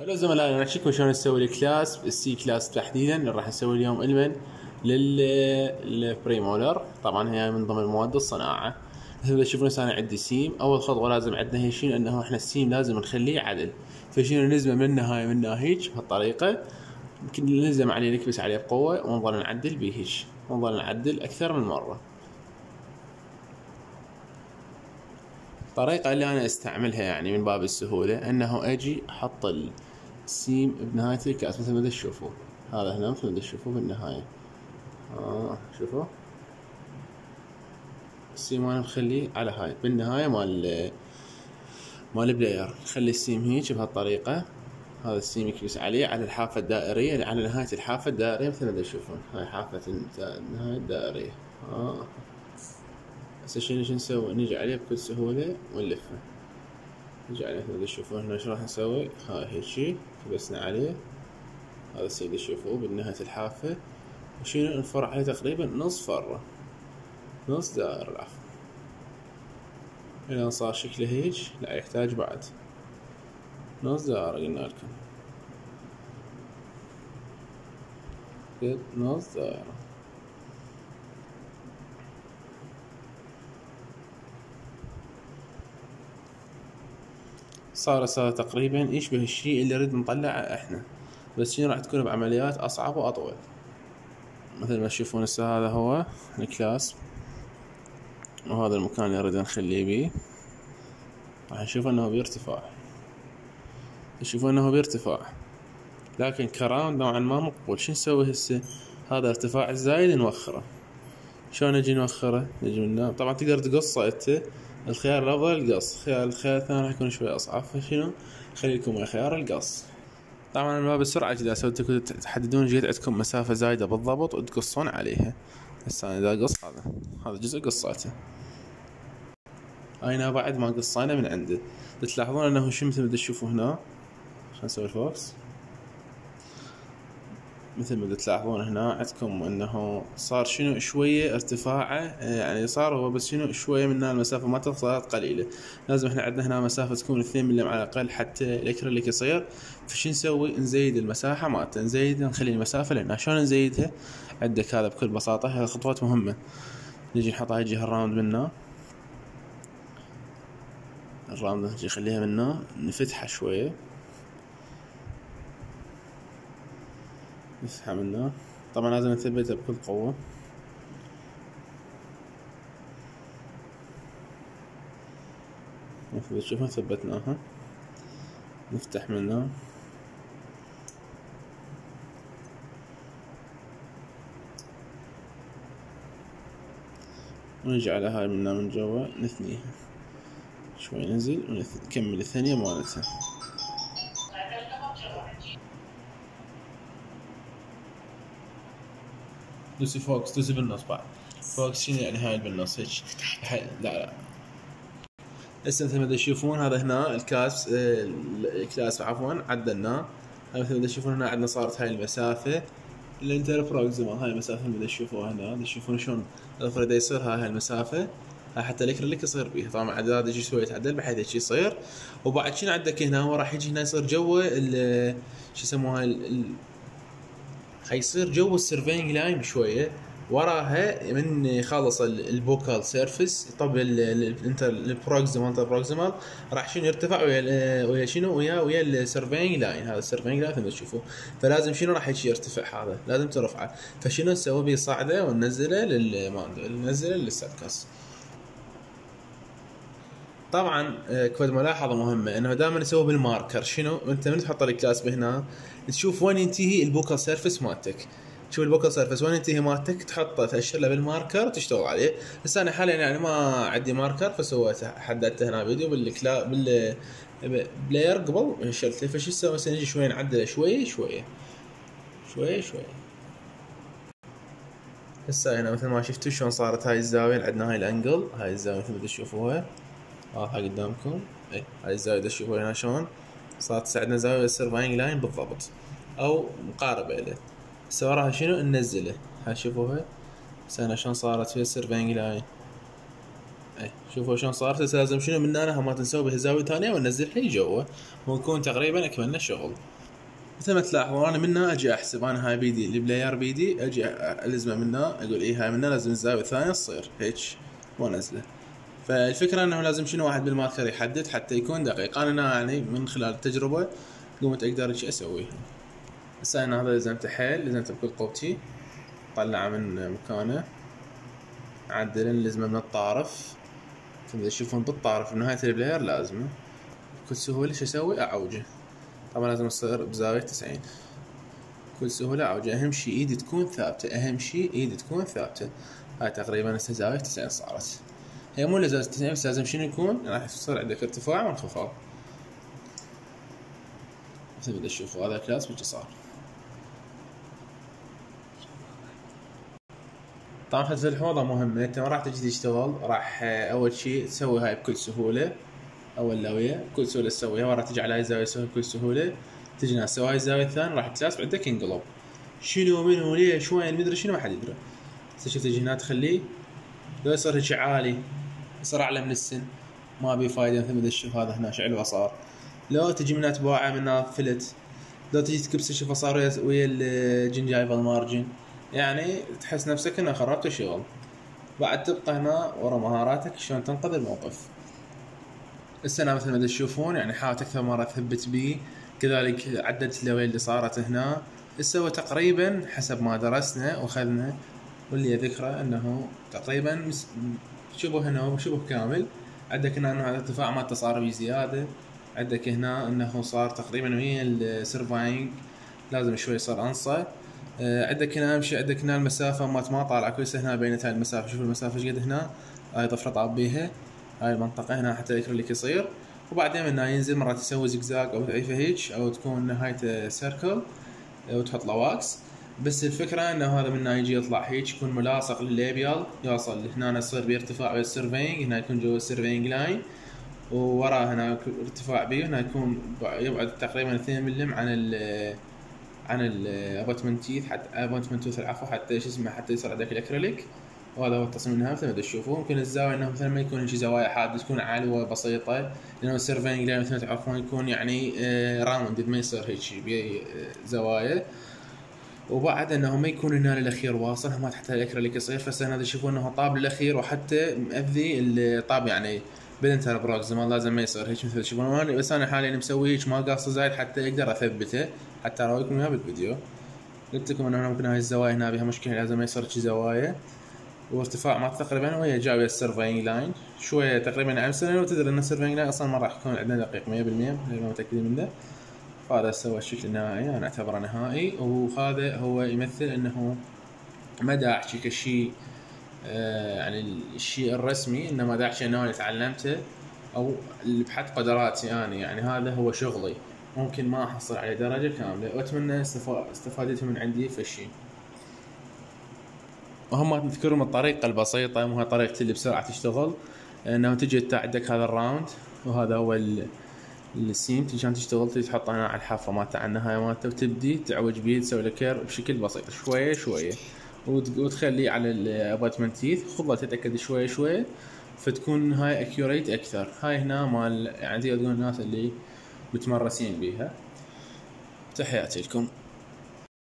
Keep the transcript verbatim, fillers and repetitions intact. هلا زملائي، راح نشوفكم شلون نسوي الكلاس السي كلاس تحديدا. راح نسوي اليوم علما للبريمولر، طبعا هي من ضمن مواد الصناعه. مثل ما تشوفون انا عندي سيم. اول خطوه لازم عندنا هي شنو، انه احنا السيم لازم نخليه عدل، فشنو نلزمه من النهايه من هيج بهالطريقه، يمكن نلزم عليه نكبس عليه بقوه ونظل نعدل به هيج، ونظل نعدل اكثر من مره. الطريقة اللي أنا استعملها يعني من باب السهولة، أنه أجي أحط السيم بنهاية الكأس مثل ما تشوفوا، هذا هنا مثل ما تشوفوا بالنهاية. آه شوفوا السيم أنا مخليه على هاي بالنهاية مال مال البلاير، نخلي السيم هيك بهالطريقة. هذا السيم يكبس عليه على الحافة الدائرية اللي على نهاية الحافة الدائرية مثل ما تشوفون، هاي حافة النهاية الدائرية. آه هسه شنو نسوي؟ نجي عليه بكل سهولة ونلفه. نجي عليه مثل ما تشوفون هنا شو راح نسوي؟ ها هيجي كبسنا عليه، هذا السيم اللي تشوفوه بنهاية الحافة، وشنو نفر عليه تقريبا نص فرة، نص دائرة العفو، إلى صار شكله هيج. لا يحتاج بعد نص دائرة، قلنا لكم نص دائرة. صار صار تقريبا يشبه الشيء اللي نريد نطلعه احنا، بس هنا راح تكون بعمليات اصعب واطول. مثل ما تشوفون هسه هذا هو الكلاس، وهذا المكان اللي نريد نخليه بيه. راح نشوف انه بارتفاع، تشوفون انه بارتفاع، لكن كراوند نوعا ما مقبول. شو نسوي هسه؟ هذا ارتفاع الزايد نوخره. شلون نجي نوخره؟ نجي منه طبعا تقدر تقصه انت، الخيار الأفضل القص، خيار الخيار الثاني راح يكون شوي أصعب، فشنو خلي لكم خيار القص. طبعا ما بسرعة إذا سويتوا تحددون جيت عندكم مسافة زايدة بالضبط وتقصون عليها. هسه أنا إذا قص هذا، هذا جزء قصاته، هاي بعد ما قصينا من عنده بتلاحظون أنه شو مثل ما تشوفوا هنا. خلنا نسوي الفوكس. مثل ما تلاحظون هنا عندكم انه صار شنو شويه ارتفاعه، يعني صار هو بس شنو شويه من المسافه ما تفصلات قليله. لازم احنا عندنا هنا مسافه تكون اثنين ملم على الاقل حتى الاكريليك يصير. فشو نسوي؟ نزيد المساحه مالته، نزيد نخلي المسافه لنا. شلون نزيدها؟ عندك هذا بكل بساطه، هذه خطوات مهمه. نجي نحطها الجهه الراوند منه، الراوند نجي نخليها منه، نفتحها شويه، نسحب منه. طبعا لازم نثبته بكل قوة. مثل ما تشوفون ثبتناها، نفتح منه، ونجي على هاي منه من جوا نثنيها شوي، ننزل ونكمل الثانية مالتها. دوسي فوكس، دوسي بالنص بعد. فوكس شنو يعني؟ هاي بالنص هيك. لا لا هسه مثل ما تشوفون هذا هنا الكاس الكلاس عفوا عدلناه. مثل ما تشوفون هنا عندنا صارت هاي المسافه اللي انتر بروكسيمال، هاي المسافه اللي تشوفوها هنا. تشوفون شلون الفرد يصير هاي المسافه حتى الاكريليك يصير بيها. طبعا عداد يجي شويه يتعدل بحيث هيك يصير. وبعد شنو عندك هنا؟ هو راح يجي هنا يصير جوا شو يسموها، حيصير جو السيرفينج لاين شويه وراها. من يخلص البوكال سيرفيس يطبق الانتر البروكسيمال، انتر بروكسيمال راح شنو يرتفع ويا ويا شنو ويا ويا السيرفينج لاين. هذا السيرفينج لاين مثل ما تشوفوه، فلازم شنو راح يجي يرتفع، هذا لازم ترفعه. فشنو نسوي به؟ صعده وننزله للماندو، ننزله للسبكاس. طبعا كود ملاحظه مهمه، انه دائما نسوي بالماركر. شنو انت من تحط الكلاس بهنا تشوف وين ينتهي البوكال سيرفيس مالتك، تشوف البوكال سيرفيس وين ينتهي مالتك، تحطه تاشر له بالماركر وتشتغل عليه. بس انا حاليا يعني ما عندي ماركر، فسويته حددته هنا فيديو بالكلا بال بلاير قبل شلته. فشو نسوي؟ بس نجي شوي نعدله شوي شوي شوي شوي. هسه هنا مثل ما شفتوا شلون صارت هاي الزاويه، عندنا هاي الانجل، هاي الزاويه مثل ما تشوفوها واضحة قدامكم. اي هاي الزاوية تشوفوها هنا شلون صارت تساعدنا زاوية السيرفاينج لاين بالضبط او مقاربة له. هسه وراها شنو؟ ننزله. هاي شوفوها هسه هنا شلون صارت فيها السيرفاينج لاين، اي شوفوا شلون صارت لازم شنو من هنا ما تنسوا به زاويه ثانيه وننزل حي جوا ونكون تقريبا اكملنا الشغل. مثل ما تلاحظون انا منها اجي احسب انا هاي بيدي البلاير بيدي اجي الزمه منها اقول اي هاي منها لازم الزاويه الثانيه تصير هيك وانزله. فالفكره انه لازم شنو واحد بالماركر يحدد حتى يكون دقيق. انا يعني من خلال التجربه قمت اقدر ايش اسوي. هسه انا هذا لزمته حيل لزمته بكل قوتي طلعه من مكانه عدل اللزمه من الطرف مثل تشوفون بالطرف بنهايه البلاير لازمه بكل سهوله شو اسوي اعوجه. طبعا لازم تصير بزاويه تسعين بكل سهوله اعوجه. اهم شيء ايدي تكون ثابته اهم شيء ايدي تكون ثابته. هاي تقريبا هسه زاويه تسعين صارت. هي مو لازم تسعين بس لازم شنو يكون راح يصير عندك ارتفاع وانخفاض مثل ما تشوفوا. هذا كلاس وش صار. طبعا خلف الحوضه مهمه انت ما راح تجي تشتغل راح اول شيء تسوي هاي بكل سهوله اول لويه بكل سهوله تسويها ما راح تجي على هاي الزاويه تسويها بكل سهوله تجي ناس تسوي هاي الزاويه الثانيه راح تلاس عندك انقلب شنو منو ليش وين مدري شنو ما حد يدري. هسه شفت تجي هنا تخليه لو يصير هيك عالي يصير اعلى من السن ما ابي فايده مثل ما تشوف هذا هنا شعلوه صار. لو تجي منها تباعه منها فلت لو تجي تكبسه شوفه صار ويا الجنجايفال مارجن يعني تحس نفسك انه خربت الشغل. بعد تبقى هنا ورا مهاراتك شلون تنقذ الموقف. هسه انا مثل ما تشوفون يعني حاولت اكثر مره اثبت بيه كذلك عدلت اللويل اللي صارت هنا. هسه تقريبا حسب ما درسنا واخذنا واللي ذكره انه تقريبا شبه هنا وشبه كامل. عندك هنا انه الارتفاع ما تصار زياده. عندك هنا انه صار تقريبا ويا السيرفاينج لازم شوي صار انصى. عندك هنا اهم شيء عندك هنا المسافه مات ما طالعه كويسه هنا بينت هاي المسافه. شوف المسافه ايش قد هنا هاي ضفره طاب بيها هاي المنطقه هنا حتى الكريليك يصير. وبعدين من هنا ينزل مرات تسوي زقزاق او تعيفه هيج او تكون نهايته سيركل وتحط له واكس. بس الفكره انه هذا من هنا يجي يطلع هيج يكون ملاصق للليبيال يوصل هنا يصير بارتفاع ويا السيرفينج هنا يكون جوا السيرفينج لاين ووراه هنا ارتفاع بيه هنا يكون يبعد تقريبا اثنين ملم عن ال عن الابوتمنت تيث حتى ابوتمنت توث العفو حتى ايش اسمه حتى يصير عندك الاكريليك. وهذا هو التصميم منها مثل ما تشوفون. ممكن الزاويه انه مثلا ما يكون شيء زوايا حاده تكون عاليه بسيطه لانه السيرفينج لاين مثل ما تعرفون يكون يعني راوند ما يصير هيك شيء بي زوايا. وبعد انه ما يكون هنا للاخير واصل ما تحت الاكريليك يصير. فهسه هذا تشوفون انه طاب للاخير وحتى مأذي الطاب يعني بالانتر بروك زمان لازم ما يصير هيك مثل تشوفون. بس انا حاليا مسوي هيك ما قاصه زايد حتى اقدر اثبته حتى اراويكم اياها بالفيديو. قلت لكم انه ممكن هاي الزوايا هنا بها مشكله لازم ما يصير شي زوايا. وارتفاع ما تقريبا وهي جاويه السيرفينج لاين شويه تقريبا عمسه وتدري ان السيرفينج لاين اصلا ما راح يكون عندنا دقيق مية بالمية لانه متاكدين منه. فهذا سوى الشكل النهائي انا اعتبره نهائي. وهذا هو يمثل انه مدى احكي كشيء آه يعني الشيء الرسمي انما دا شيء انا تعلمته او بحد قدراتي انا يعني هذا هو شغلي. ممكن ما احصل على درجه كامله واتمنى استفادتهم من عندي في الشيء. وهم تذكرون الطريقه البسيطه مو هي طريقتي اللي بسرعه تشتغل انه تجي عندك هذا الراوند وهذا هو السيم عشان تشتغل تحط هنا على الحافه مالته على النهايه مالته وتبدي تعوج بيه تسوي له كير بشكل بسيط شويه شويه وتخليه على الابوتمنت تيث خذها تتاكد شوي شوي فتكون هاي اكيوريت اكثر. هاي هنا مال يعني تقدر تقول الناس اللي متمرسين بيها. تحياتي لكم.